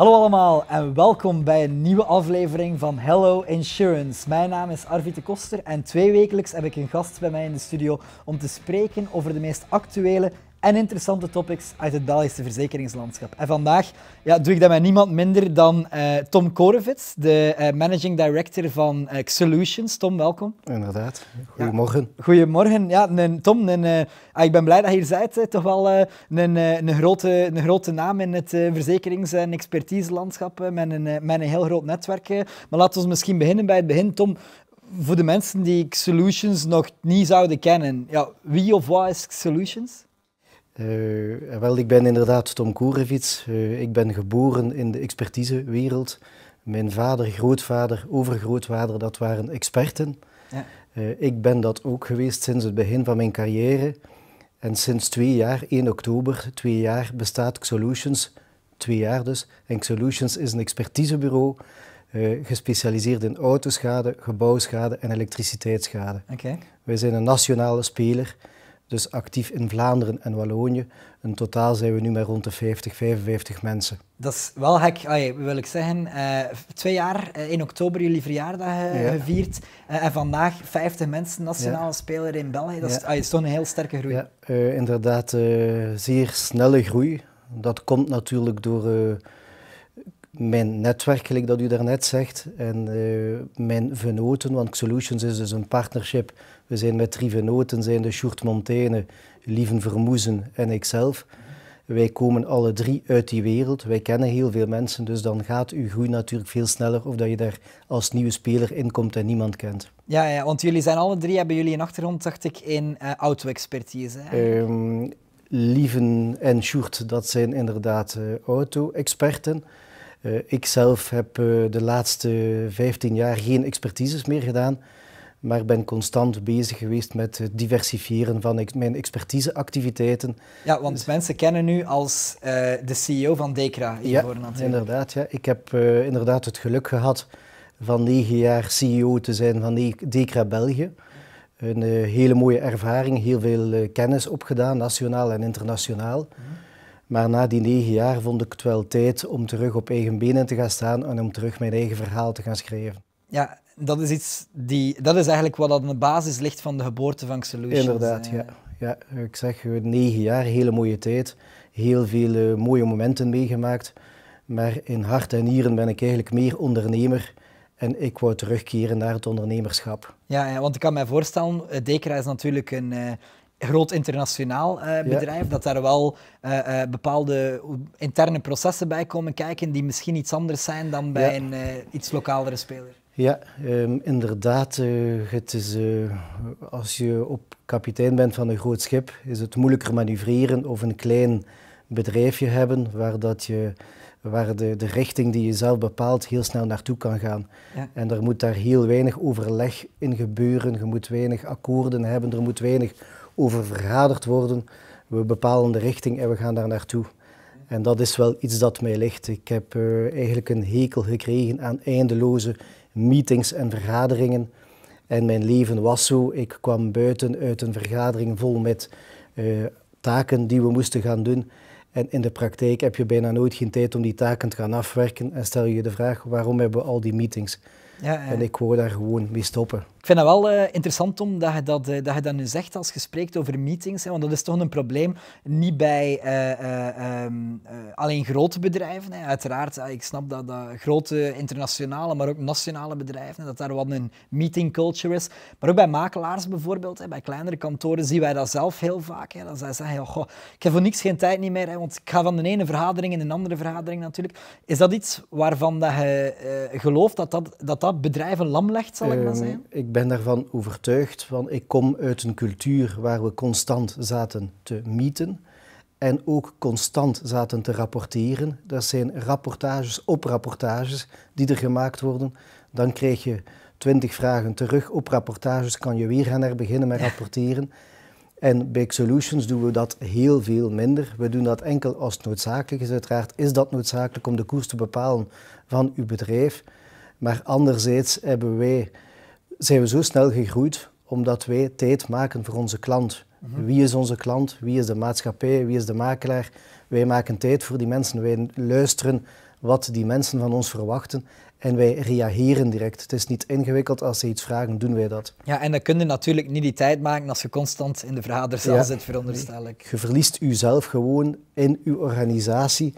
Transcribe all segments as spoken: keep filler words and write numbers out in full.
Hallo allemaal en welkom bij een nieuwe aflevering van Hello Insurance. Mijn naam is Arvid De Coster en tweewekelijks heb ik een gast bij mij in de studio om te spreken over de meest actuele en interessante topics uit het Belgische verzekeringslandschap. En vandaag ja, doe ik dat met niemand minder dan uh, Tom Coorevits, de uh, Managing Director van uh, Xolutions. Tom, welkom. Inderdaad. Goedemorgen. Ja, goedemorgen. Ja, nen, Tom, nen, uh, ah, ik ben blij dat je hier bent. Hè. Toch wel uh, nen, uh, een, grote, een grote naam in het uh, verzekerings- en expertiselandschap, uh, met, een, uh, met een heel groot netwerk. Uh. Maar laten we misschien beginnen bij het begin. Tom, voor de mensen die Xolutions nog niet zouden kennen, ja, wie of wat is Xolutions? Uh, wel, ik ben inderdaad Tom Coorevits. Uh, ik ben geboren in de expertisewereld. Mijn vader, grootvader, overgrootvader, dat waren experten. Ja. Uh, ik ben dat ook geweest sinds het begin van mijn carrière. En sinds twee jaar, één oktober, twee jaar, bestaat Xolutions. Twee jaar dus. En Xolutions is een expertisebureau uh, gespecialiseerd in autoschade, gebouwschade en elektriciteitsschade. Okay. Wij zijn een nationale speler. Dus actief in Vlaanderen en Wallonië. In totaal zijn we nu met rond de vijftig, vijfenvijftig mensen. Dat is wel hek, allee, wil ik zeggen. Uh, twee jaar, uh, één oktober, jullie verjaardag uh, ja. gevierd. Uh, en vandaag vijftig mensen, nationale ja. speler in België. Dat ja. is toch een heel sterke groei. Ja, uh, inderdaad, uh, zeer snelle groei. Dat komt natuurlijk door uh, mijn netwerk, gelijk dat u daarnet zegt. En uh, mijn venoten, want Xolutions is dus een partnership. We zijn met drie venoten, zijn de Sjoerd, Lieve Vermoezen en ikzelf. Wij komen alle drie uit die wereld. Wij kennen heel veel mensen, dus dan gaat uw groei natuurlijk veel sneller of dat je daar als nieuwe speler in komt en niemand kent. Ja, ja, want jullie zijn alle drie, hebben jullie een achtergrond, dacht ik, in uh, auto-expertise. Um, Lieve en Sjoerd, dat zijn inderdaad uh, auto-experten. Uh, ikzelf heb uh, de laatste vijftien jaar geen expertises meer gedaan, maar ben constant bezig geweest met het diversifiëren van mijn expertiseactiviteiten. Ja, want dus mensen kennen u als uh, de C E O van Dekra hiervoor, ja, natuurlijk. Inderdaad, ja, ik heb uh, inderdaad het geluk gehad van negen jaar C E O te zijn van Dekra België. Een uh, hele mooie ervaring, heel veel uh, kennis opgedaan, nationaal en internationaal. Mm-hmm. Maar na die negen jaar vond ik het wel tijd om terug op eigen benen te gaan staan en om terug mijn eigen verhaal te gaan schrijven. Ja, dat is, iets die, dat is eigenlijk wat aan de basis ligt van de geboorte van Xolutions. Inderdaad, ja. ja. Ik zeg, negen jaar, hele mooie tijd. Heel veel uh, mooie momenten meegemaakt. Maar in hart en nieren ben ik eigenlijk meer ondernemer. En ik wou terugkeren naar het ondernemerschap. Ja, ja, want ik kan mij voorstellen, Dekra is natuurlijk een Uh, groot internationaal uh, bedrijf, ja. dat daar wel uh, uh, bepaalde interne processen bij komen kijken die misschien iets anders zijn dan bij ja. een uh, iets lokaalere speler. Ja, um, inderdaad. Uh, het is, uh, als je op kapitein bent van een groot schip, is het moeilijker manoeuvreren of een klein bedrijfje hebben waar, dat je, waar de, de richting die je zelf bepaalt heel snel naartoe kan gaan. Ja. En er moet daar heel weinig overleg in gebeuren, je moet weinig akkoorden hebben, er moet weinig over vergaderd worden. We bepalen de richting en we gaan daar naartoe. En dat is wel iets dat mij ligt. Ik heb uh, eigenlijk een hekel gekregen aan eindeloze meetings en vergaderingen. En mijn leven was zo. Ik kwam buiten uit een vergadering vol met uh, taken die we moesten gaan doen. En in de praktijk heb je bijna nooit geen tijd om die taken te gaan afwerken. En stel je de vraag, waarom hebben we al die meetings? Ja, ja. En ik wou daar gewoon mee stoppen. Ik vind het wel uh, interessant, Tom, dat je dat, uh, dat je dat nu zegt als je spreekt over meetings. Hè, want dat is toch een probleem, niet bij uh, uh, um, uh, alleen grote bedrijven. Hè. Uiteraard, uh, ik snap dat, dat grote internationale, maar ook nationale bedrijven, hè, dat daar wat een meeting culture is. Maar ook bij makelaars bijvoorbeeld, hè, bij kleinere kantoren zien wij dat zelf heel vaak. Hè, dat zij zeggen, goh, ik heb voor niks geen tijd niet meer, hè, want ik ga van de ene vergadering in de andere vergadering natuurlijk. Is dat iets waarvan dat je uh, gelooft dat dat, dat dat bedrijven lam legt, zal ik uh, maar zeggen? Ik Ik ben daarvan overtuigd, want ik kom uit een cultuur waar we constant zaten te meeten en ook constant zaten te rapporteren. Dat zijn rapportages op rapportages die er gemaakt worden. Dan krijg je twintig vragen terug op rapportages, kan je weer gaan herbeginnen met rapporteren. En bij Xolutions doen we dat heel veel minder. We doen dat enkel als het noodzakelijk is. Uiteraard is dat noodzakelijk om de koers te bepalen van uw bedrijf. Maar anderzijds hebben wij... zijn we zo snel gegroeid omdat wij tijd maken voor onze klant. Mm-hmm. Wie is onze klant? Wie is de maatschappij? Wie is de makelaar? Wij maken tijd voor die mensen. Wij luisteren wat die mensen van ons verwachten. En wij reageren direct. Het is niet ingewikkeld. Als ze iets vragen, doen wij dat. Ja, en dan kun je natuurlijk niet die tijd maken als je constant in de vergaderzaal ja. zit, veronderstel ik. Je verliest jezelf gewoon in je organisatie.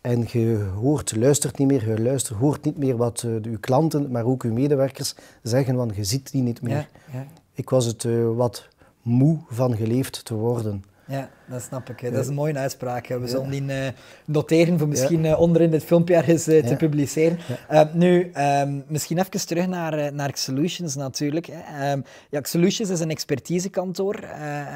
En je hoort, luistert niet meer, je luistert, hoort niet meer wat uh, uw klanten, maar ook uw medewerkers zeggen, want je ziet die niet meer. Ja, ja. Ik was het uh, wat moe van geleefd te worden. Ja, dat snap ik. Hè. Dat is een mooie uitspraak. Hè. We zullen die uh, noteren voor misschien uh, onder in dit filmpje ergens uh, te ja. publiceren. Ja. Uh, nu, um, misschien even terug naar, uh, naar Xolutions natuurlijk. Hè. Um, ja, Xolutions is een expertisekantoor uh, uh,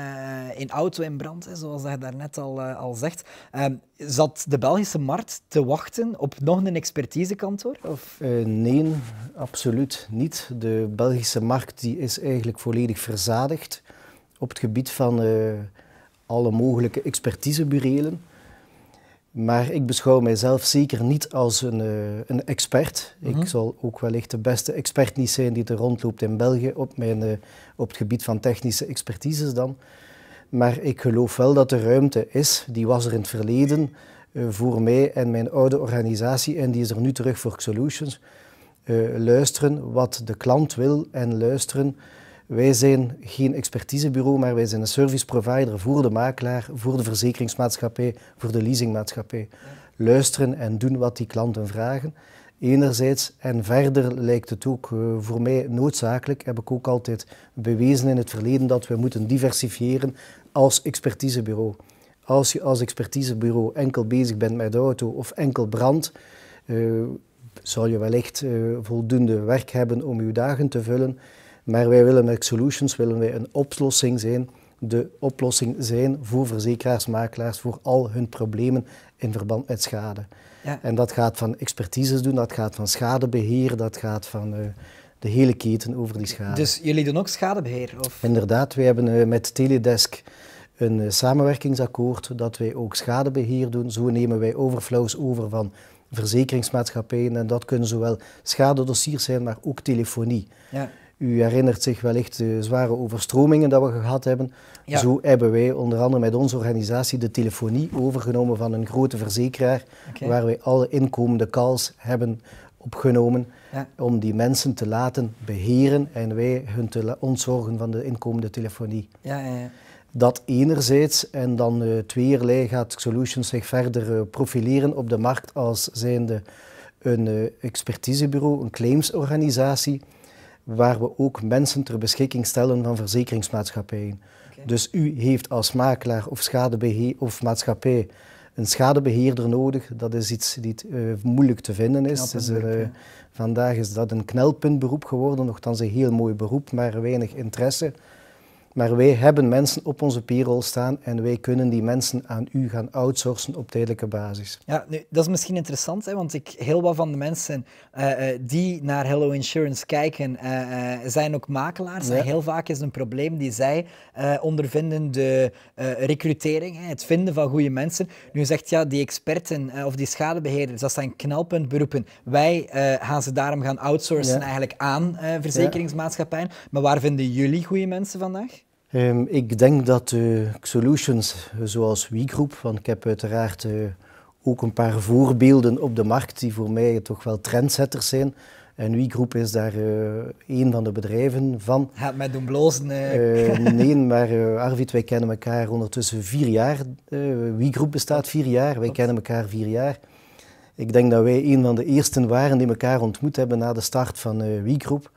in auto en brand, hè, zoals je daarnet al, uh, al zegt. Um, zat de Belgische markt te wachten op nog een expertisekantoor? Of? Uh, nee, absoluut niet. De Belgische markt die is eigenlijk volledig verzadigd op het gebied van... Uh, alle mogelijke expertiseburelen. Maar ik beschouw mijzelf zeker niet als een, uh, een expert. Mm-hmm. Ik zal ook wellicht de beste expert niet zijn die er rondloopt in België, op, mijn, uh, op het gebied van technische expertises dan. Maar ik geloof wel dat er ruimte is, die was er in het verleden uh, voor mij en mijn oude organisatie en die is er nu terug voor Xolutions. Uh, luisteren wat de klant wil en luisteren. Wij zijn geen expertisebureau, maar wij zijn een service provider voor de makelaar, voor de verzekeringsmaatschappij, voor de leasingmaatschappij. Ja. Luisteren en doen wat die klanten vragen, enerzijds. En verder lijkt het ook uh, voor mij noodzakelijk, heb ik ook altijd bewezen in het verleden, dat we moeten diversifiëren als expertisebureau. Als je als expertisebureau enkel bezig bent met auto of enkel brand, uh, zal je wellicht uh, voldoende werk hebben om je dagen te vullen. Maar wij willen met Xolutions willen wij een oplossing zijn, de oplossing zijn voor verzekeraars, makelaars, voor al hun problemen in verband met schade. Ja. En dat gaat van expertises doen, dat gaat van schadebeheer, dat gaat van uh, de hele keten over die schade. Dus jullie doen ook schadebeheer? Of? Inderdaad, wij hebben uh, met Teledesk een uh, samenwerkingsakkoord dat wij ook schadebeheer doen. Zo nemen wij overflows over van verzekeringsmaatschappijen en dat kunnen zowel schadedossiers zijn, maar ook telefonie. Ja. U herinnert zich wellicht de zware overstromingen dat we gehad hebben. Ja. Zo hebben wij onder andere met onze organisatie de telefonie overgenomen van een grote verzekeraar, okay. waar wij alle inkomende calls hebben opgenomen ja. om die mensen te laten beheren en wij hun te ons zorgen van de inkomende telefonie. Ja, ja, ja. Dat enerzijds en dan uh, tweeërlei gaat Xolutions zich verder uh, profileren op de markt als zijnde een uh, expertisebureau, een claimsorganisatie, waar we ook mensen ter beschikking stellen van verzekeringsmaatschappijen. Okay. Dus u heeft als makelaar of, schadebeheer, of maatschappij een schadebeheerder nodig. Dat is iets die uh, moeilijk te vinden is. Dus, uh, ja. Vandaag is dat een knelpuntberoep geworden, nochtans een heel mooi beroep, maar weinig interesse. Maar wij hebben mensen op onze payroll staan en wij kunnen die mensen aan u gaan outsourcen op tijdelijke basis. Ja, nu, dat is misschien interessant, hè, want ik, heel wat van de mensen uh, uh, die naar Hello Insurance kijken, uh, uh, zijn ook makelaars. Ja. En heel vaak is een probleem die zij uh, ondervinden de uh, recrutering, hè, het vinden van goede mensen. Nu zegt ja, die experten uh, of die schadebeheerders, dat zijn knelpuntberoepen. Wij uh, gaan ze daarom gaan outsourcen ja. eigenlijk aan uh, verzekeringsmaatschappijen. Maar waar vinden jullie goede mensen vandaag? Um, ik denk dat uh, Xolutions, zoals WeGroup, want ik heb uiteraard uh, ook een paar voorbeelden op de markt die voor mij toch wel trendsetters zijn. En WeGroup is daar uh, een van de bedrijven van. Gaat mij doen blozen. Uh. Uh, nee, maar uh, Arvid, wij kennen elkaar ondertussen vier jaar. Uh, WeGroup bestaat vier jaar, wij kennen elkaar vier jaar. Ik denk dat wij een van de eersten waren die elkaar ontmoet hebben na de start van uh, WeGroup.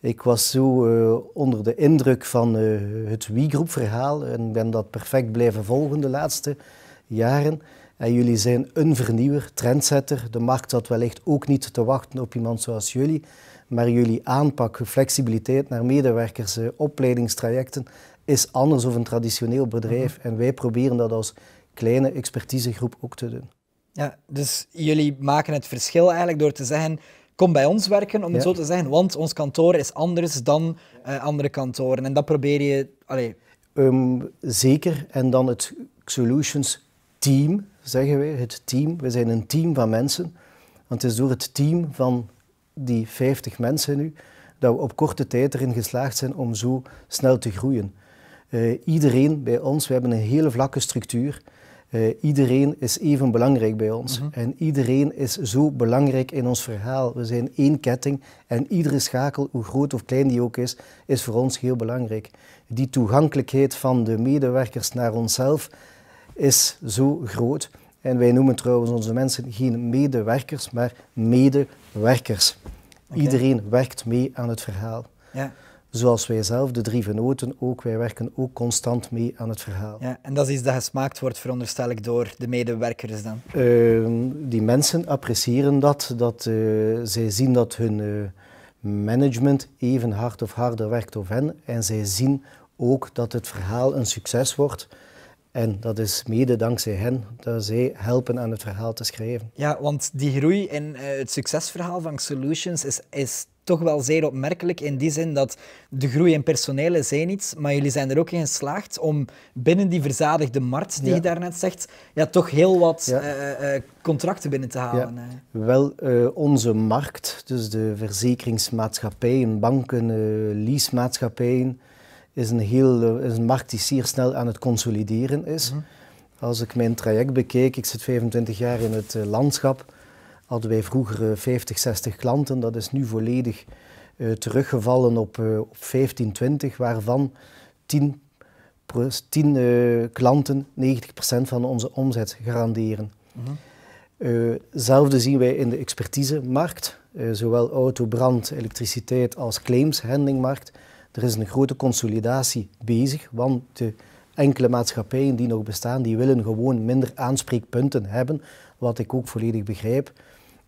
Ik was zo uh, onder de indruk van uh, het WeGroup-verhaal en ben dat perfect blijven volgen de laatste jaren. En jullie zijn een vernieuwer, trendsetter. De markt zat wellicht ook niet te wachten op iemand zoals jullie. Maar jullie aanpak, flexibiliteit naar medewerkers, uh, opleidingstrajecten is anders dan een traditioneel bedrijf. Mm-hmm. En wij proberen dat als kleine expertisegroep ook te doen. Ja, dus jullie maken het verschil eigenlijk door te zeggen... Kom bij ons werken, om het ja. zo te zeggen, want ons kantoor is anders dan uh, andere kantoren. En dat probeer je... Um, zeker. En dan het Xolutions team, zeggen wij. Het team. We zijn een team van mensen. Want het is door het team van die vijftig mensen nu dat we op korte tijd erin geslaagd zijn om zo snel te groeien. Uh, iedereen bij ons, we hebben een hele vlakke structuur. Uh, iedereen is even belangrijk bij ons. Mm-hmm. En iedereen is zo belangrijk in ons verhaal. We zijn één ketting en iedere schakel, hoe groot of klein die ook is, is voor ons heel belangrijk. Die toegankelijkheid van de medewerkers naar onszelf is zo groot. En wij noemen trouwens onze mensen geen medewerkers, maar medewerkers. Okay. Iedereen werkt mee aan het verhaal. Ja. Zoals wij zelf, de drie venoten ook, wij werken ook constant mee aan het verhaal. Ja, en dat is iets dat gesmaakt wordt, veronderstel ik, door de medewerkers dan? Uh, die mensen appreciëren dat, dat uh, zij zien dat hun uh, management even hard of harder werkt of hen. En zij zien ook dat het verhaal een succes wordt. En dat is mede dankzij hen dat zij helpen aan het verhaal te schrijven. Ja, want die groei en uh, het succesverhaal van Xolutions is... is toch wel zeer opmerkelijk in die zin dat de groei in personeel is één iets, maar jullie zijn er ook in geslaagd om binnen die verzadigde markt, die ja. je daarnet zegt, ja, toch heel wat ja. uh, uh, contracten binnen te halen. Ja. Wel, uh, onze markt, dus de verzekeringsmaatschappijen, banken, uh, leasemaatschappijen, is een, heel, uh, is een markt die zeer snel aan het consolideren is. Mm-hmm. Als ik mijn traject bekijk, ik zit vijfentwintig jaar in het uh, landschap, hadden wij vroeger vijftig, zestig klanten. Dat is nu volledig uh, teruggevallen op, uh, op vijftien, twintig, waarvan tien, tien uh, klanten negentig procent van onze omzet garanderen. Mm-hmm. uh, hetzelfde zien wij in de expertisemarkt, uh, zowel auto, brand, elektriciteit als claimshandlingmarkt. Er is een grote consolidatie bezig, want de enkele maatschappijen die nog bestaan, die willen gewoon minder aanspreekpunten hebben, wat ik ook volledig begrijp.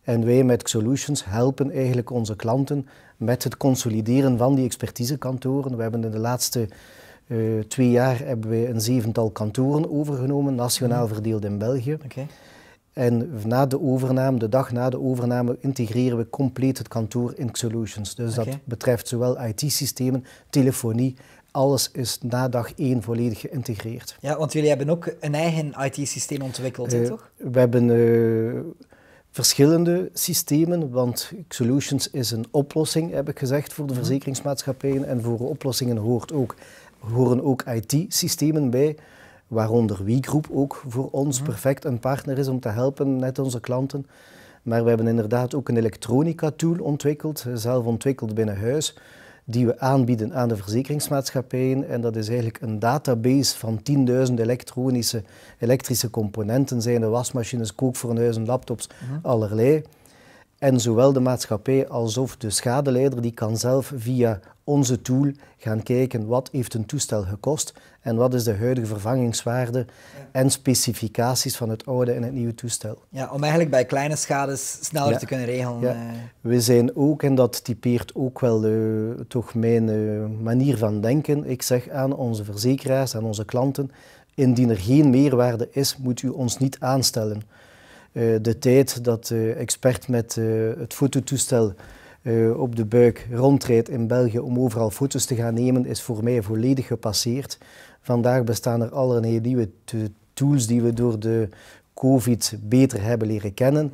En wij met Xolutions helpen eigenlijk onze klanten met het consolideren van die expertisekantoren. We hebben in de laatste uh, twee jaar hebben wij een zevental kantoren overgenomen, nationaal verdeeld in België. Okay. En na de overname, de dag na de overname, integreren we compleet het kantoor in Xolutions. Dus okay. dat betreft zowel I T-systemen, telefonie. Alles is na dag één volledig geïntegreerd. Ja, want jullie hebben ook een eigen I T-systeem ontwikkeld, uh, toch? We hebben uh, verschillende systemen, want Xolutions is een oplossing, heb ik gezegd, voor de verzekeringsmaatschappijen. En voor oplossingen hoort ook, horen ook I T-systemen bij, waaronder WeGroup ook voor ons perfect een partner is om te helpen met onze klanten. Maar we hebben inderdaad ook een elektronica-tool ontwikkeld, zelf ontwikkeld binnen huis, die we aanbieden aan de verzekeringsmaatschappijen. En dat is eigenlijk een database van tienduizend elektronische, elektrische componenten. Zijn de wasmachines, kookfornuizen, laptops, mm-hmm. allerlei. En zowel de maatschappij alsof de schadeleider, die kan zelf via onze tool gaan kijken wat heeft een toestel gekost en wat is de huidige vervangingswaarde ja. en specificaties van het oude en het nieuwe toestel. Ja, om eigenlijk bij kleine schades sneller ja. te kunnen regelen. Ja. We zijn ook, en dat typeert ook wel uh, toch mijn uh, manier van denken, ik zeg aan onze verzekeraars, aan onze klanten, indien er geen meerwaarde is, moet u ons niet aanstellen. Uh, de tijd dat de uh, expert met uh, het fototoestel uh, op de buik rondrijdt in België om overal foto's te gaan nemen, is voor mij volledig gepasseerd. Vandaag bestaan er allerlei nieuwe tools die we door de COVID beter hebben leren kennen.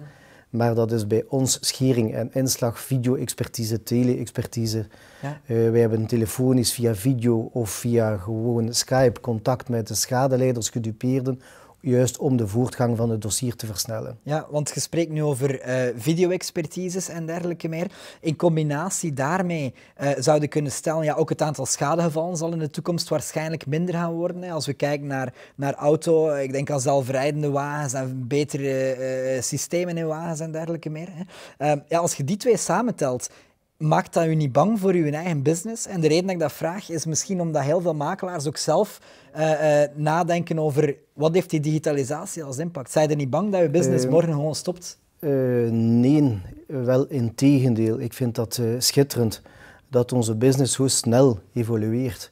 Maar dat is bij ons schering en inslag, video-expertise, tele-expertise. Ja. Uh, wij hebben telefonisch via video of via gewoon Skype contact met de schadeleiders, gedupeerden, juist om de voortgang van het dossier te versnellen. Ja, want je spreekt nu over uh, video-expertises en dergelijke meer. In combinatie daarmee uh, zouden kunnen stellen, ja, ook het aantal schadegevallen zal in de toekomst waarschijnlijk minder gaan worden. Hè. Als we kijken naar, naar auto, ik denk aan zelfrijdende wagens en betere uh, systemen in wagens en dergelijke meer. Hè. Uh, ja, als je die twee samentelt, maakt dat u niet bang voor uw eigen business? En de reden dat ik dat vraag is misschien omdat heel veel makelaars ook zelf uh, uh, nadenken over wat heeft die digitalisatie als impact. Zijn je niet bang dat uw business uh, morgen gewoon stopt? Uh, nee, wel in tegendeel. Ik vind dat uh, schitterend dat onze business zo snel evolueert.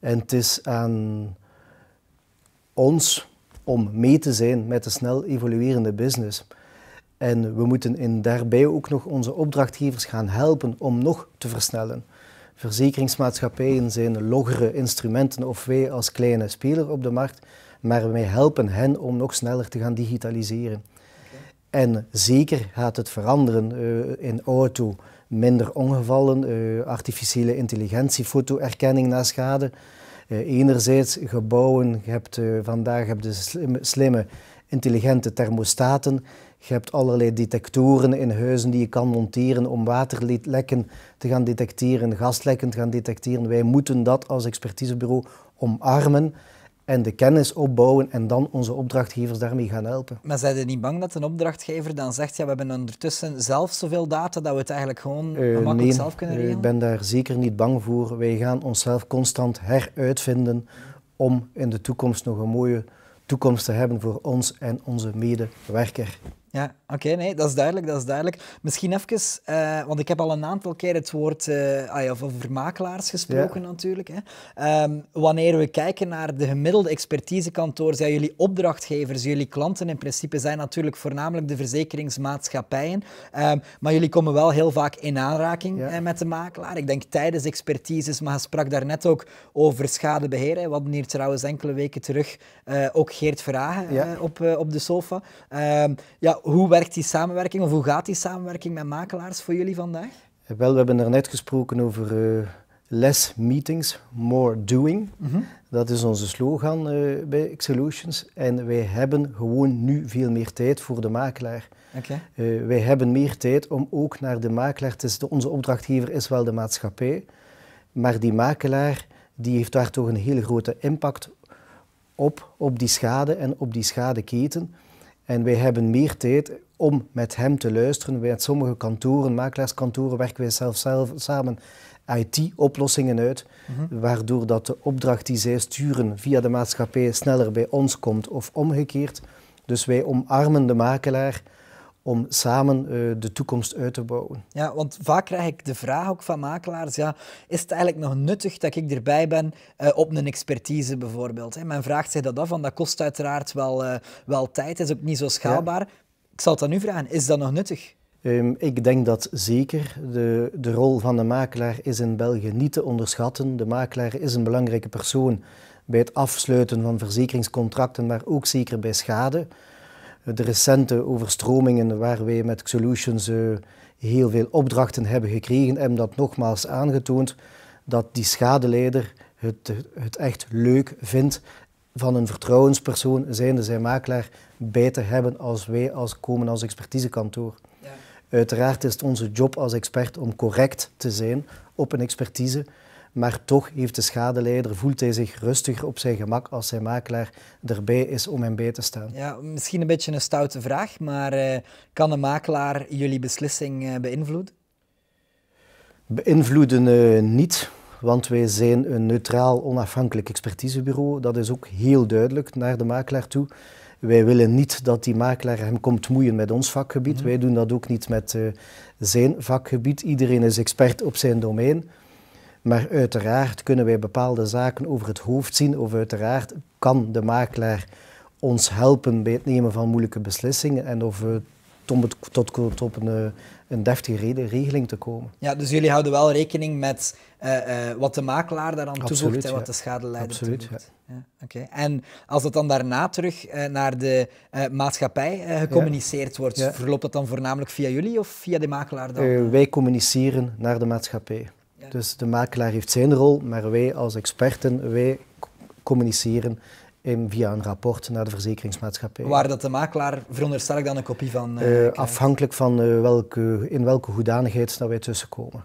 En het is aan ons om mee te zijn met de snel evoluerende business. En we moeten in daarbij ook nog onze opdrachtgevers gaan helpen om nog te versnellen. Verzekeringsmaatschappijen zijn loggere instrumenten of wij als kleine speler op de markt, maar wij helpen hen om nog sneller te gaan digitaliseren. Okay. En zeker gaat het veranderen uh, in auto, minder ongevallen, uh, artificiële intelligentie, fotoherkenning na schade. Enerzijds gebouwen, je hebt, uh, vandaag heb je slimme, slimme, intelligente thermostaten. Je hebt allerlei detectoren in huizen die je kan monteren om waterlekken te gaan detecteren, gaslekken te gaan detecteren. Wij moeten dat als expertisebureau omarmen en de kennis opbouwen en dan onze opdrachtgevers daarmee gaan helpen. Maar zijn je niet bang dat een opdrachtgever dan zegt, ja, we hebben ondertussen zelf zoveel data dat we het eigenlijk gewoon uh, makkelijk nee, zelf kunnen regelen? Ik ben daar zeker niet bang voor. Wij gaan onszelf constant heruitvinden om in de toekomst nog een mooie toekomst te hebben voor ons en onze medewerker. Ja, oké, okay, nee, dat is duidelijk, dat is duidelijk. Misschien even, uh, want ik heb al een aantal keer het woord uh, of over makelaars gesproken, ja, natuurlijk. Hè. Um, wanneer we kijken naar de gemiddelde expertisekantoor, zijn jullie opdrachtgevers, jullie klanten in principe zijn natuurlijk voornamelijk de verzekeringsmaatschappijen. Um, maar jullie komen wel heel vaak in aanraking, ja, hè, met de makelaar. Ik denk tijdens expertises, maar je sprak daarnet ook over schadebeheer. Hè. We hadden hier trouwens enkele weken terug uh, ook Geert Verhagen, ja, uh, op, uh, op de sofa. Um, ja, hoe werkt die samenwerking of hoe gaat die samenwerking met makelaars voor jullie vandaag? Wel, we hebben daarnet gesproken over uh, less meetings, more doing. Mm-hmm. Dat is onze slogan uh, bij Xolutions. En wij hebben gewoon nu veel meer tijd voor de makelaar. Okay. Uh, wij hebben meer tijd om ook naar de makelaar te zitten. Onze opdrachtgever is wel de maatschappij, maar die makelaar die heeft daar toch een hele grote impact op, op die schade en op die schadeketen. En wij hebben meer tijd om met hem te luisteren. Bij sommige kantoren, makelaarskantoren, werken wij zelf, zelf samen I T-oplossingen uit, mm-hmm, waardoor dat de opdracht die zij sturen via de maatschappij sneller bij ons komt of omgekeerd. Dus wij omarmen de makelaar om samen uh, de toekomst uit te bouwen. Ja, want vaak krijg ik de vraag ook van makelaars, ja, is het eigenlijk nog nuttig dat ik erbij ben uh, op een expertise bijvoorbeeld? Hè? Men vraagt zich dat af, want dat kost uiteraard wel, uh, wel tijd, is ook niet zo schaalbaar. Ja. Ik zal het dan nu vragen, is dat nog nuttig? Um, ik denk dat zeker. De, de rol van de makelaar is in België niet te onderschatten. De makelaar is een belangrijke persoon bij het afsluiten van verzekeringscontracten, maar ook zeker bij schade. De recente overstromingen waar wij met Xolutions uh, heel veel opdrachten hebben gekregen, hebben dat nogmaals aangetoond dat die schadeleider het, het echt leuk vindt van een vertrouwenspersoon, zijnde zijn makelaar, bij te hebben als wij als, komen als expertisekantoor. Ja. Uiteraard is het onze job als expert om correct te zijn op een expertise, maar toch heeft de schadeleider, voelt hij zich rustiger op zijn gemak als zijn makelaar erbij is om hem bij te staan. Ja, misschien een beetje een stoute vraag, maar uh, kan een makelaar jullie beslissing uh, beïnvloeden? Beïnvloeden uh, niet, want wij zijn een neutraal, onafhankelijk expertisebureau. Dat is ook heel duidelijk naar de makelaar toe. Wij willen niet dat die makelaar hem komt moeien met ons vakgebied. Mm-hmm. Wij doen dat ook niet met uh, zijn vakgebied. Iedereen is expert op zijn domein. Maar uiteraard kunnen wij bepaalde zaken over het hoofd zien of uiteraard kan de makelaar ons helpen bij het nemen van moeilijke beslissingen en of we tot, tot, tot een, een deftige regeling te komen. Ja, dus jullie houden wel rekening met uh, uh, wat de makelaar daaraan toevoegt, absoluut, en wat, ja, de schadeleider toevoegt. Absoluut, ja. Ja, okay. En als dat dan daarna terug uh, naar de uh, maatschappij uh, gecommuniceerd, ja, wordt, ja, verloopt dat dan voornamelijk via jullie of via de makelaar dan? Uh, wij communiceren naar de maatschappij. Dus de makelaar heeft zijn rol, maar wij als experten, wij communiceren via een rapport naar de verzekeringsmaatschappij. Waar dat de makelaar, veronderstel ik dan een kopie van? Uh, uh, afhankelijk van uh, welke, in welke hoedanigheid dat wij tussenkomen.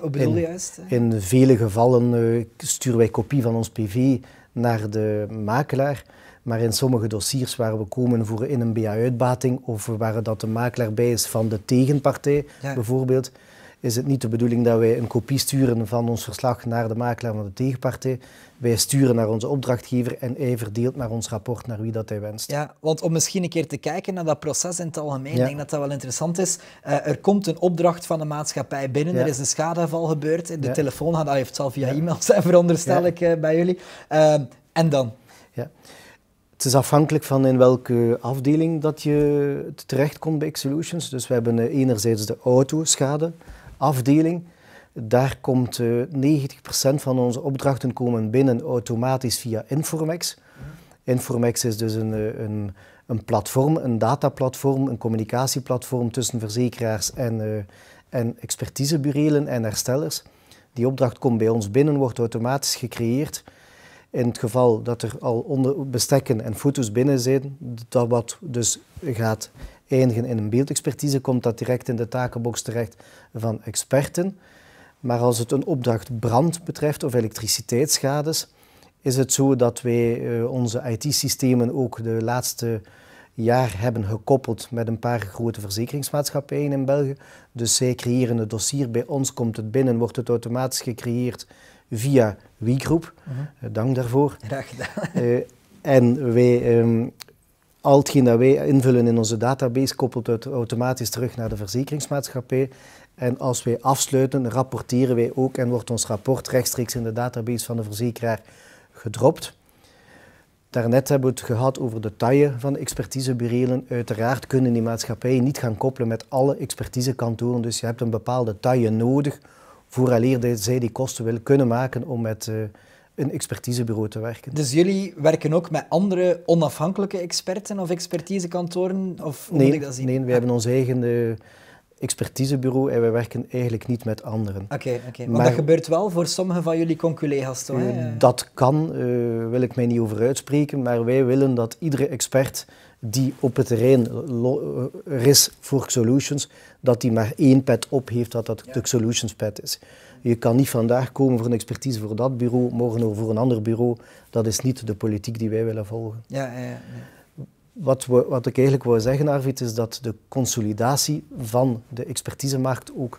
Wat bedoel je juist? Hè? In vele gevallen uh, sturen wij kopie van ons P V naar de makelaar, maar in sommige dossiers waar we komen voor in een B A-uitbating of waar dat de makelaar bij is van de tegenpartij, ja, bijvoorbeeld, is het niet de bedoeling dat wij een kopie sturen van ons verslag naar de makelaar van de tegenpartij. Wij sturen naar onze opdrachtgever en hij verdeelt naar ons rapport naar wie dat hij wenst. Ja, want om misschien een keer te kijken naar dat proces in het algemeen, ja, ik denk dat dat wel interessant is. Uh, er komt een opdracht van de maatschappij binnen, ja, er is een schadeval gebeurd, de, ja, telefoon gaat, dat heeft het al via, ja, e-mail zijn, veronderstel, ja, ik uh, bij jullie. Uh, en dan? Ja. Het is afhankelijk van in welke afdeling dat je terechtkomt bij Xolutions. Dus we hebben uh, enerzijds de autoschade afdeling, daar komt uh, negentig procent van onze opdrachten komen binnen automatisch via Informex. Informex is dus een, een, een platform, een dataplatform, een communicatieplatform tussen verzekeraars en, uh, en expertiseburelen en herstellers. Die opdracht komt bij ons binnen, wordt automatisch gecreëerd In het geval dat er al onder bestekken en foto's binnen zijn, dat wat dus gaat eindigen in een beeldexpertise, komt dat direct in de takenbox terecht van experten. Maar als het een opdracht brand betreft of elektriciteitsschades, is het zo dat wij onze I T-systemen ook de laatste jaar hebben gekoppeld met een paar grote verzekeringsmaatschappijen in België. Dus zij creëren het dossier, bij ons komt het binnen, wordt het automatisch gecreëerd via WeGroup. Uh-huh. Dank daarvoor. Graag gedaan. Uh, en wij, um, al hetgeen dat wij invullen in onze database koppelt het automatisch terug naar de verzekeringsmaatschappij. En als wij afsluiten, rapporteren wij ook en wordt ons rapport rechtstreeks in de database van de verzekeraar gedropt. Daarnet hebben we het gehad over de taille van de expertiseburelen. Uiteraard kunnen die maatschappijen niet gaan koppelen met alle expertisekantoren. Dus je hebt een bepaalde taille nodig vooraleer zij die kosten willen kunnen maken om met uh, een expertisebureau te werken. Dus jullie werken ook met andere onafhankelijke experten of expertisekantoren? Of hoe nee, moet ik dat zien? Nee, wij ah. hebben ons eigen uh, expertisebureau en wij werken eigenlijk niet met anderen. Oké, okay, okay. Maar dat gebeurt wel voor sommige van jullie conculega's toch? Uh, dat kan, daar uh, wil ik mij niet over uitspreken, maar wij willen dat iedere expert die op het terrein er is voor Xolutions, dat die maar één pet op heeft, dat dat ja. de Xolutions pet is. Je kan niet vandaag komen voor een expertise voor dat bureau, morgen voor een ander bureau. Dat is niet de politiek die wij willen volgen. Ja, ja, ja. Wat, we, wat ik eigenlijk wou zeggen, Arvid, is dat de consolidatie van de expertisemarkt ook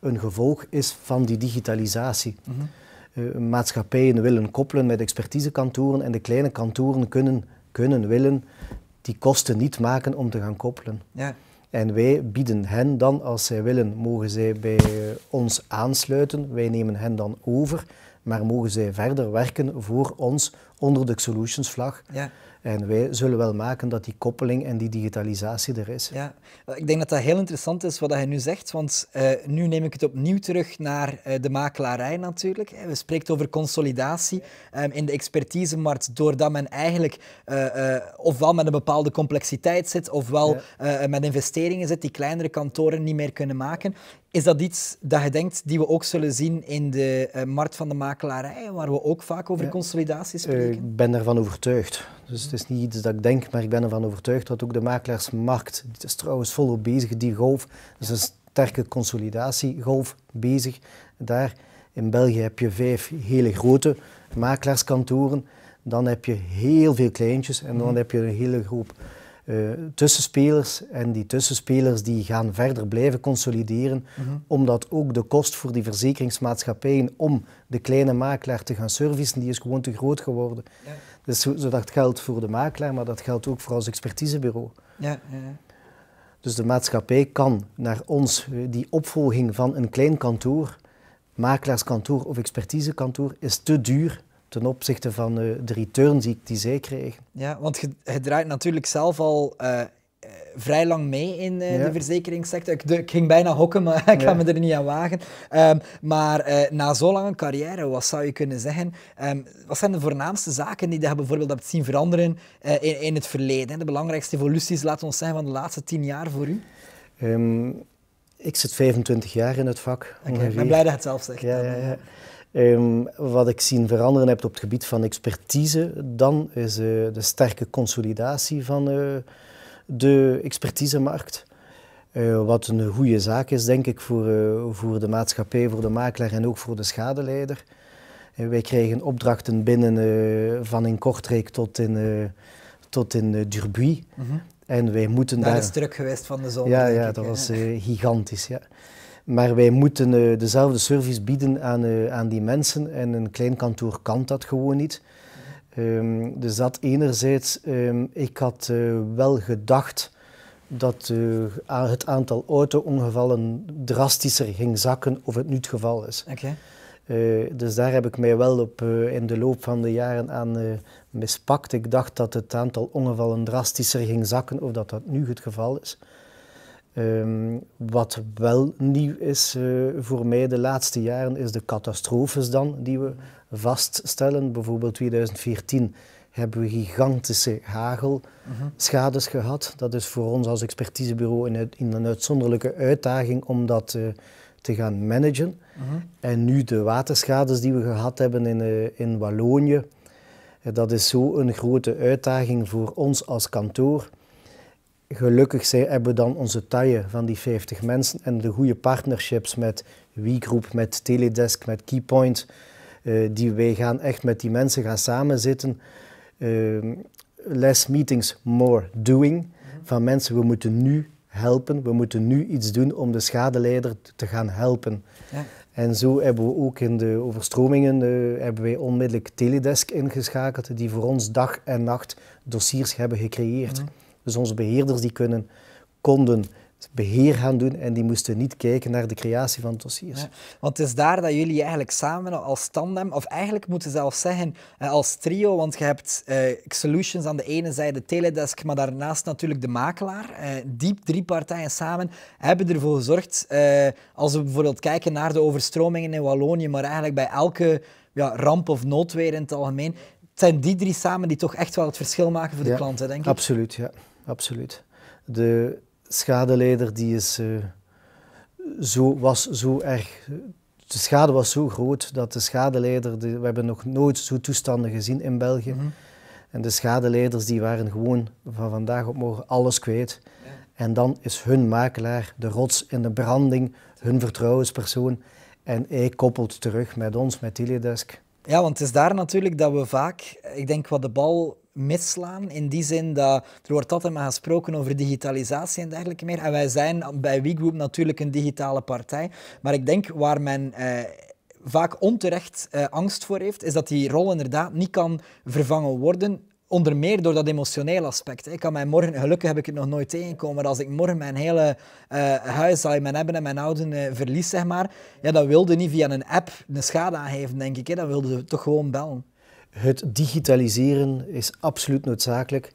een gevolg is van die digitalisatie. Mm-hmm. uh, maatschappijen willen koppelen met expertisekantoren en de kleine kantoren kunnen, kunnen willen... die kosten niet maken om te gaan koppelen. Ja. En wij bieden hen dan, als zij willen, mogen zij bij ons aansluiten. Wij nemen hen dan over, maar mogen zij verder werken voor ons onder de Xolutions vlag. Ja. En wij zullen wel maken dat die koppeling en die digitalisatie er is. Ja. Ik denk dat dat heel interessant is wat je nu zegt, want uh, nu neem ik het opnieuw terug naar uh, de makelaarij natuurlijk. We spreken over consolidatie um, in de expertisemarkt, doordat men eigenlijk uh, uh, ofwel met een bepaalde complexiteit zit, ofwel ja. uh, met investeringen zit die kleinere kantoren niet meer kunnen maken. Is dat iets dat je denkt die we ook zullen zien in de uh, markt van de makelaarij, waar we ook vaak over ja. consolidatie spreken? Uh, ik ben daarvan overtuigd. Dus het is niet iets dat ik denk, maar ik ben ervan overtuigd dat ook de makelaarsmarkt, het is trouwens volop bezig, die golf, dus een sterke consolidatiegolf bezig. Daar in België heb je vijf hele grote makelaarskantoren, dan heb je heel veel kleintjes en dan heb je een hele groep uh, tussenspelers. En die tussenspelers die gaan verder blijven consolideren, mm-hmm. omdat ook de kost voor die verzekeringsmaatschappijen om de kleine makelaar te gaan servicen, die is gewoon te groot geworden. Ja. Dus dat geldt voor de makelaar, maar dat geldt ook voor ons expertisebureau. Ja, ja, ja. Dus de maatschappij kan naar ons, die opvolging van een klein kantoor, makelaarskantoor of expertisekantoor, is te duur ten opzichte van de return die, die zij krijgen. Ja, want je, je draait natuurlijk zelf al... Uh vrij lang mee in uh, ja. de verzekeringssector. Ik, de, ik ging bijna hokken, maar ik ga ja. me er niet aan wagen. Um, maar uh, na zo'n lange carrière, wat zou je kunnen zeggen? Um, wat zijn de voornaamste zaken die je bijvoorbeeld hebt zien veranderen uh, in, in het verleden? Hè? De belangrijkste evoluties, laten we zijn van de laatste tien jaar voor u? Um, ik zit vijfentwintig jaar in het vak. Okay, ik ben blij dat je het zelf zegt. Ja, ja, ja. Um, wat ik zien veranderen heb op het gebied van expertise, dan is uh, de sterke consolidatie van... Uh, de expertisemarkt, uh, wat een goede zaak is, denk ik, voor, uh, voor de maatschappij, voor de makelaar en ook voor de schadeleider. Uh, wij krijgen opdrachten binnen uh, van in Kortrijk tot in, uh, tot in uh, Durbuy. Mm-hmm. En wij moeten daar... daar is druk geweest van de zomer. Ja, ja, dat was uh, gigantisch. Ja. Maar wij moeten uh, dezelfde service bieden aan, uh, aan die mensen en een klein kantoor kan dat gewoon niet. Um, dus dat enerzijds, um, ik had uh, wel gedacht dat uh, het aantal auto-ongevallen drastischer ging zakken, of het nu het geval is. Okay. Uh, dus daar heb ik mij wel op, uh, in de loop van de jaren aan uh, mispakt. Ik dacht dat het aantal ongevallen drastischer ging zakken, of dat dat nu het geval is. Um, wat wel nieuw is uh, voor mij de laatste jaren, is de catastrofes dan, die we vaststellen. Bijvoorbeeld tweeduizend veertien hebben we gigantische hagelschades uh-huh. gehad. Dat is voor ons als expertisebureau een, in een uitzonderlijke uitdaging om dat uh, te gaan managen. Uh-huh. En nu de waterschades die we gehad hebben in, uh, in Wallonië. Dat is zo'n grote uitdaging voor ons als kantoor. Gelukkig hebben we dan onze taille van die vijftig mensen en de goede partnerships met WeGroup, met Teledesk, met Keypoint. Uh, die wij gaan echt met die mensen gaan samenzitten. Uh, less meetings, more doing. Van mensen, we moeten nu helpen, we moeten nu iets doen om de schadeleider te gaan helpen. Ja. En zo hebben we ook in de overstromingen uh, hebben wij onmiddellijk Teledesk ingeschakeld, die voor ons dag en nacht dossiers hebben gecreëerd. Ja. Dus onze beheerders die kunnen, konden beheer gaan doen en die moesten niet kijken naar de creatie van dossiers. Ja, want het is daar dat jullie eigenlijk samen als tandem, of eigenlijk moeten zelfs zeggen als trio, want je hebt uh, Xolutions aan de ene zijde, Teledesk, maar daarnaast natuurlijk de makelaar. Uh, die drie partijen samen hebben ervoor gezorgd, uh, als we bijvoorbeeld kijken naar de overstromingen in Wallonië, maar eigenlijk bij elke ja, ramp of noodweer in het algemeen, het zijn die drie samen die toch echt wel het verschil maken voor de ja, klanten, denk ik. Absoluut, ja. Absoluut. De schadeleider die is, uh, zo, was zo erg... De schade was zo groot dat de schadeleider... De, we hebben nog nooit zo'n toestanden gezien in België. Mm-hmm. En de schadeleiders die waren gewoon van vandaag op morgen alles kwijt. Ja. En dan is hun makelaar de rots in de branding, hun vertrouwenspersoon. En hij koppelt terug met ons, met Teledesk. Ja, want het is daar natuurlijk dat we vaak, ik denk wat de bal... misslaan, in die zin dat er wordt altijd maar gesproken over digitalisatie en dergelijke meer. En wij zijn bij WeGroup natuurlijk een digitale partij, maar ik denk waar men eh, vaak onterecht eh, angst voor heeft, is dat die rol inderdaad niet kan vervangen worden, onder meer door dat emotionele aspect. Ik kan mij morgen, gelukkig heb ik het nog nooit tegengekomen, maar als ik morgen mijn hele uh, huis zal mijn hebben en mijn ouden uh, verlies, zeg maar, ja, dat wilde niet via een app een schade aangeven, denk ik. Hè. Dat wilde toch gewoon bellen. Het digitaliseren is absoluut noodzakelijk,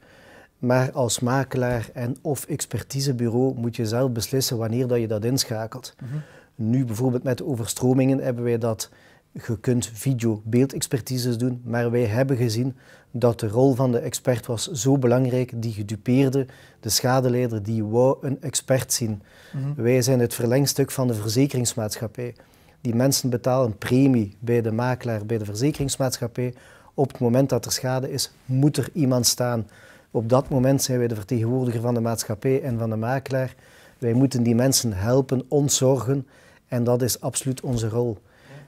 maar als makelaar en of expertisebureau moet je zelf beslissen wanneer dat je dat inschakelt. Mm-hmm. Nu bijvoorbeeld met de overstromingen hebben wij dat, je kunt video-beeldexpertises doen, maar wij hebben gezien dat de rol van de expert was zo belangrijk, die gedupeerde, de schadeleider, die wou een expert zien. Mm-hmm. Wij zijn het verlengstuk van de verzekeringsmaatschappij. Die mensen betalen een premie bij de makelaar, bij de verzekeringsmaatschappij. Op het moment dat er schade is, moet er iemand staan. Op dat moment zijn wij de vertegenwoordiger van de maatschappij en van de makelaar. Wij moeten die mensen helpen, ontzorgen. En dat is absoluut onze rol.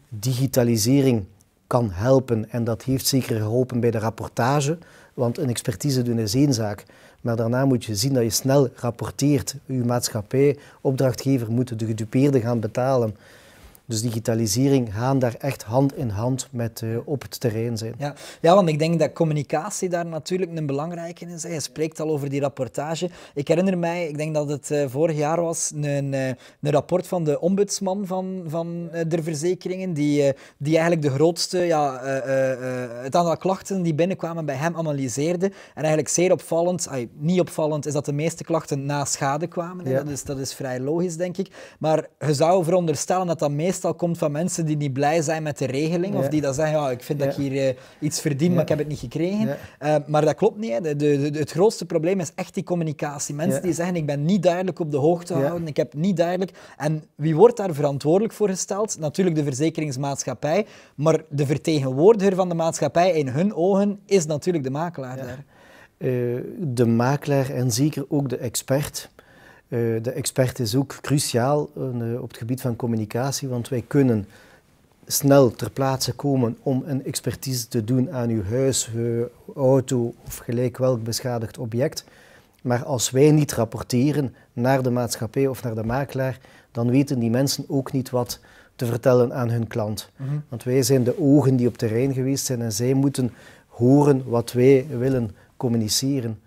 Digitalisering kan helpen. En dat heeft zeker geholpen bij de rapportage. Want een expertise doen is één zaak. Maar daarna moet je zien dat je snel rapporteert. Uw maatschappij, opdrachtgever, moeten de gedupeerden gaan betalen. Dus digitalisering gaan daar echt hand in hand met uh, op het terrein zijn. Ja. ja, want ik denk dat communicatie daar natuurlijk een belangrijke is. Je spreekt al over die rapportage. Ik herinner mij, ik denk dat het uh, vorig jaar was, een, uh, een rapport van de ombudsman van, van uh, de verzekeringen, die, uh, die eigenlijk de grootste, ja, uh, uh, uh, het aantal klachten die binnenkwamen bij hem analyseerde. En eigenlijk zeer opvallend, ay, niet opvallend, is dat de meeste klachten na schade kwamen. Ja. Dat is, dat is vrij logisch, denk ik. Maar je zou veronderstellen dat dat meest meestal komt van mensen die niet blij zijn met de regeling, ja. of die dan zeggen, ja, ik vind ja. dat ik hier uh, iets verdien, ja. maar ik heb het niet gekregen. Ja. Uh, maar dat klopt niet. Hè. De, de, de, het grootste probleem is echt die communicatie. Mensen ja. die zeggen, ik ben niet duidelijk op de hoogte gehouden, ja. ik heb niet duidelijk... En wie wordt daar verantwoordelijk voor gesteld? Natuurlijk de verzekeringsmaatschappij, maar de vertegenwoordiger van de maatschappij in hun ogen is natuurlijk de makelaar ja. daar. Uh, de makelaar en zeker ook de expert... De expert is ook cruciaal op het gebied van communicatie, want wij kunnen snel ter plaatse komen om een expertise te doen aan uw huis, uw auto of gelijk welk beschadigd object. Maar als wij niet rapporteren naar de maatschappij of naar de makelaar, dan weten die mensen ook niet wat te vertellen aan hun klant. Mm-hmm. Want wij zijn de ogen die op terrein geweest zijn en zij moeten horen wat wij willen communiceren.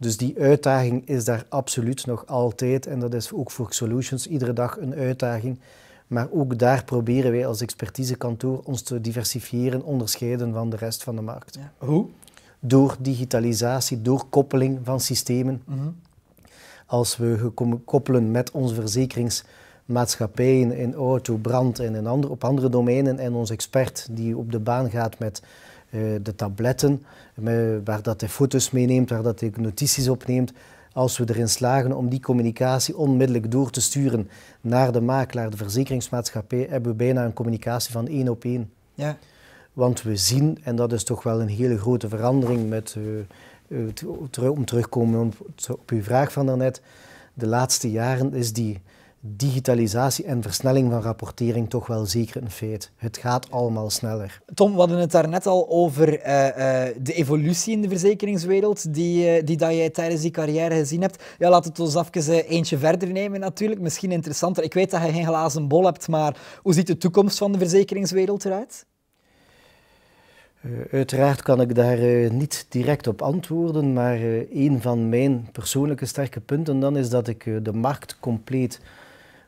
Dus die uitdaging is daar absoluut nog altijd en dat is ook voor Xolutions iedere dag een uitdaging. Maar ook daar proberen wij als expertisekantoor ons te diversifiëren, onderscheiden van de rest van de markt. Ja. Hoe? Door digitalisatie, door koppeling van systemen. Mm-hmm. Als we koppelen met onze verzekeringsmaatschappijen in auto, brand en in andere, op andere domeinen en ons expert die op de baan gaat met... de tabletten, waar dat hij foto's meeneemt, waar dat hij notities opneemt. Als we erin slagen om die communicatie onmiddellijk door te sturen naar de makelaar, de verzekeringsmaatschappij, hebben we bijna een communicatie van één op één. Ja. Want we zien, en dat is toch wel een hele grote verandering met, uh, uh, om terugkomen op, op uw vraag van daarnet, de laatste jaren is die digitalisatie en versnelling van rapportering toch wel zeker een feit. Het gaat allemaal sneller. Tom, we hadden het daarnet al over uh, uh, de evolutie in de verzekeringswereld die, uh, die dat jij tijdens die carrière gezien hebt. Ja, laten we het ons even uh, eentje verder nemen natuurlijk. Misschien interessanter. Ik weet dat je geen glazen bol hebt, maar hoe ziet de toekomst van de verzekeringswereld eruit? Uh, uiteraard kan ik daar uh, niet direct op antwoorden, maar uh, een van mijn persoonlijke sterke punten dan is dat ik uh, de markt compleet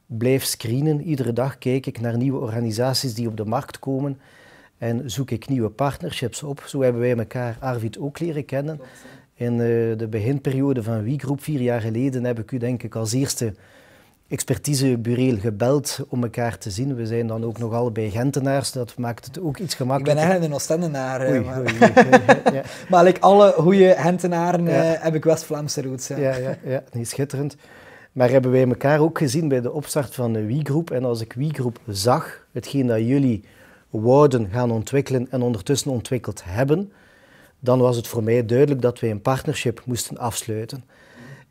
blijf screenen. Iedere dag kijk ik naar nieuwe organisaties die op de markt komen en zoek ik nieuwe partnerships op. Zo hebben wij elkaar, Arvid, ook leren kennen. In uh, de beginperiode van WeGroup, vier jaar geleden, heb ik u denk ik als eerste expertisebureel gebeld om elkaar te zien. We zijn dan ook nog allebei Gentenaars, dat maakt het ook iets gemakkelijker. Ik ben eigenlijk een Oostendenaar. Oei, maar oei, oei, ja. Maar like alle goede Gentenaren ja. heb ik West-Vlaamse roots. Ja, ja, ja, ja. Nee, schitterend. Maar hebben wij elkaar ook gezien bij de opstart van de WeGroup. En als ik WeGroup zag, hetgeen dat jullie wouden gaan ontwikkelen en ondertussen ontwikkeld hebben, dan was het voor mij duidelijk dat wij een partnership moesten afsluiten.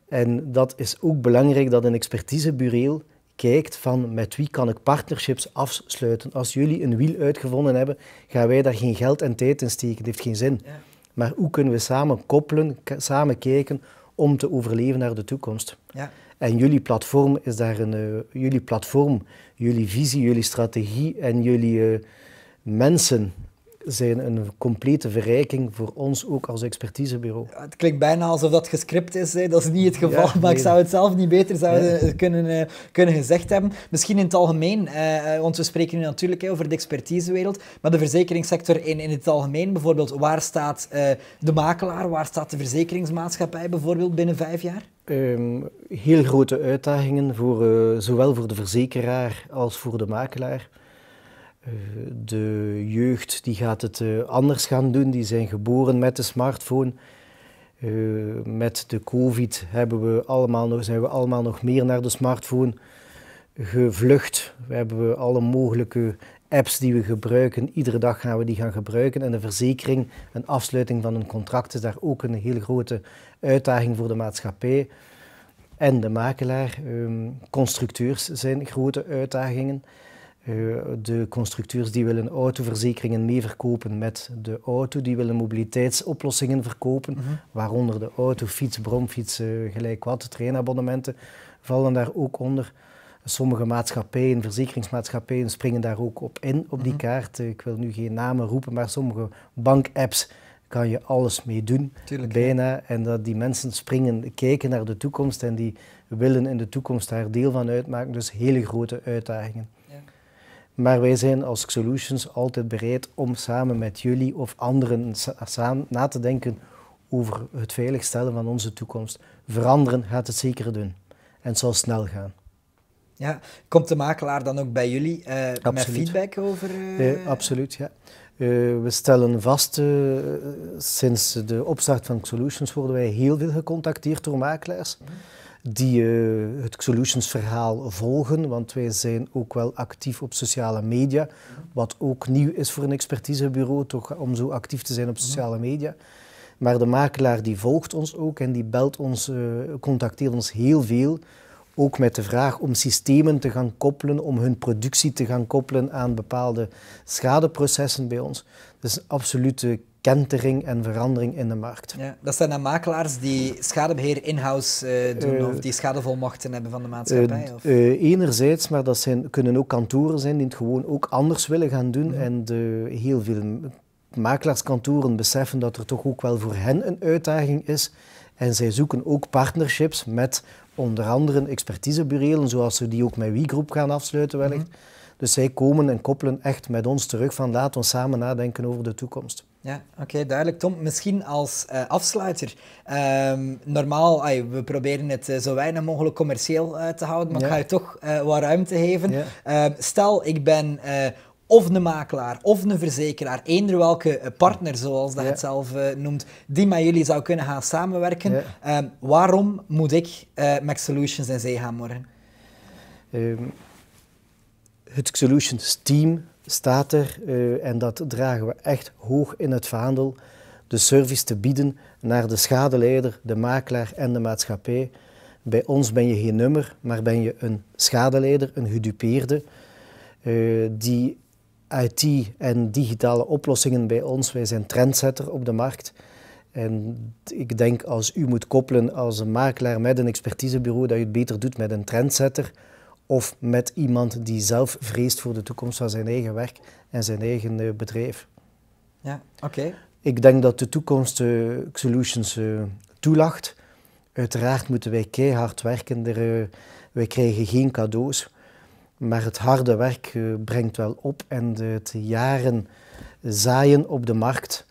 En dat is ook belangrijk dat een expertisebureau kijkt van met wie kan ik partnerships afsluiten. Als jullie een wiel uitgevonden hebben, gaan wij daar geen geld en tijd in steken. Dat heeft geen zin. Ja. Maar hoe kunnen we samen koppelen, samen kijken om te overleven naar de toekomst. Ja. En jullie platform is daar een... Uh, jullie platform, jullie visie, jullie strategie en jullie uh, mensen zijn een complete verrijking voor ons ook als expertisebureau. Ja, het klinkt bijna alsof dat gescript is, hè. Dat is niet het geval, ja, nee. Maar ik zou het zelf niet beter zouden nee. kunnen, uh, kunnen gezegd hebben. Misschien in het algemeen, uh, want we spreken nu natuurlijk uh, over de expertisewereld, maar de verzekeringssector in, in het algemeen bijvoorbeeld, waar staat uh, de makelaar, waar staat de verzekeringsmaatschappij bijvoorbeeld binnen vijf jaar? Um, heel grote uitdagingen, voor, uh, zowel voor de verzekeraar als voor de makelaar. De jeugd die gaat het anders gaan doen, die zijn geboren met de smartphone. Met de COVID hebben we allemaal nog, zijn we allemaal nog meer naar de smartphone gevlucht. We hebben alle mogelijke apps die we gebruiken, iedere dag gaan we die gaan gebruiken. En de verzekering en afsluiting van een contract is daar ook een heel grote uitdaging voor de maatschappij. En de makelaar, constructeurs zijn grote uitdagingen. De constructeurs die willen autoverzekeringen meeverkopen met de auto, die willen mobiliteitsoplossingen verkopen, mm-hmm. waaronder de auto, fiets, bromfiets, gelijk wat, treinabonnementen vallen daar ook onder. Sommige maatschappijen, verzekeringsmaatschappijen springen daar ook op in, op die mm-hmm. kaart. Ik wil nu geen namen roepen, maar sommige bankapps kan je alles mee doen, tuurlijk, bijna. Ja. En dat die mensen springen, kijken naar de toekomst en die willen in de toekomst daar deel van uitmaken, dus hele grote uitdagingen. Maar wij zijn als Xolutions altijd bereid om samen met jullie of anderen samen na te denken over het veiligstellen van onze toekomst. Veranderen gaat het zeker doen. En het zal snel gaan. Ja, komt de makelaar dan ook bij jullie uh, met feedback over? Uh... Uh, absoluut, ja. Uh, we stellen vast, uh, sinds de opstart van Xolutions worden wij heel veel gecontacteerd door makelaars. Mm. die uh, het Xolutions-verhaal volgen, want wij zijn ook wel actief op sociale media, wat ook nieuw is voor een expertisebureau, toch, om zo actief te zijn op sociale media. Maar de makelaar die volgt ons ook en die belt ons, uh, contacteert ons heel veel, ook met de vraag om systemen te gaan koppelen, om hun productie te gaan koppelen aan bepaalde schadeprocessen bij ons. Dat is een absolute kentering en verandering in de markt. Ja, dat zijn dan makelaars die schadebeheer in-house uh, doen uh, of die schadevolmachten hebben van de maatschappij? Uh, of? Uh, enerzijds, maar dat zijn, kunnen ook kantoren zijn die het gewoon ook anders willen gaan doen. Mm. En de, heel veel makelaarskantoren beseffen dat er toch ook wel voor hen een uitdaging is. En zij zoeken ook partnerships met onder andere expertisebureaus, zoals ze die ook met WeGroup gaan afsluiten wellicht. Mm. Dus zij komen en koppelen echt met ons terug van laten we samen nadenken over de toekomst. Ja, oké, okay, duidelijk. Tom, misschien als uh, afsluiter. Um, normaal, ay, we proberen het uh, zo weinig mogelijk commercieel uh, te houden, maar ja. ik ga je toch uh, wat ruimte geven. Ja. Uh, stel, ik ben uh, of een makelaar of een verzekeraar, eender welke partner, zoals dat ja. het zelf uh, noemt, die met jullie zou kunnen gaan samenwerken. Ja. Um, waarom moet ik uh, met Xolutions in zee gaan morgen? Um, het Xolutions team staat er, uh, en dat dragen we echt hoog in het vaandel, de service te bieden naar de schadeleider, de makelaar en de maatschappij. Bij ons ben je geen nummer, maar ben je een schadeleider, een gedupeerde, uh, die I T en digitale oplossingen bij ons, wij zijn trendsetter op de markt. En ik denk als u moet koppelen als een makelaar met een expertisebureau, dat u het beter doet met een trendsetter of met iemand die zelf vreest voor de toekomst van zijn eigen werk en zijn eigen bedrijf. Ja, oké. Okay. Ik denk dat de toekomst uh, Xolutions uh, toelacht. Uiteraard moeten wij keihard werken, er, uh, wij krijgen geen cadeaus. Maar het harde werk uh, brengt wel op en de, het jaren zaaien op de markt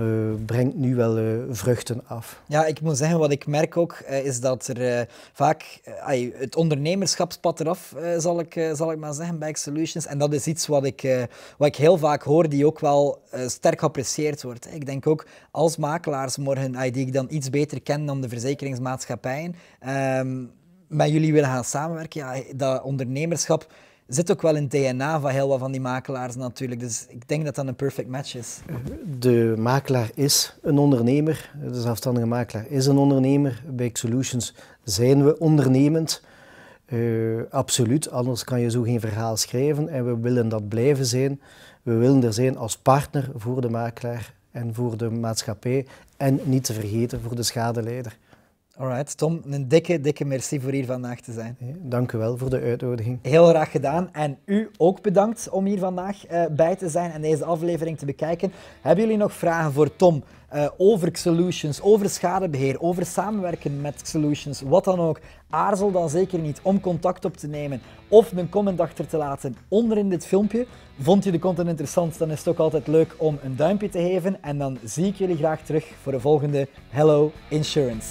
uh, brengt nu wel uh, vruchten af. Ja, ik moet zeggen, wat ik merk ook, uh, is dat er uh, vaak uh, het ondernemerschapspad eraf, uh, zal, ik, uh, zal ik maar zeggen, bij Xolutions. En dat is iets wat ik, uh, wat ik heel vaak hoor, die ook wel uh, sterk geapprecieerd wordt. Ik denk ook, als makelaars morgen, uh, die ik dan iets beter ken dan de verzekeringsmaatschappijen, uh, met jullie willen gaan samenwerken, ja, dat ondernemerschap zit ook wel in het D N A van heel wat van die makelaars natuurlijk. Dus ik denk dat dat een perfect match is. De makelaar is een ondernemer, de zelfstandige makelaar is een ondernemer. Bij Xolutions zijn we ondernemend, uh, absoluut, anders kan je zo geen verhaal schrijven. En we willen dat blijven zijn. We willen er zijn als partner voor de makelaar en voor de maatschappij en niet te vergeten voor de schadeleider. Alright, Tom, een dikke, dikke merci voor hier vandaag te zijn. Dank u wel voor de uitnodiging. Heel graag gedaan. En u ook bedankt om hier vandaag uh, bij te zijn en deze aflevering te bekijken. Hebben jullie nog vragen voor Tom uh, over Xolutions, over schadebeheer, over samenwerken met Xolutions, wat dan ook? Aarzel dan zeker niet om contact op te nemen of een comment achter te laten onder in dit filmpje. Vond je de content interessant, dan is het ook altijd leuk om een duimpje te geven. En dan zie ik jullie graag terug voor de volgende Hello Insurance.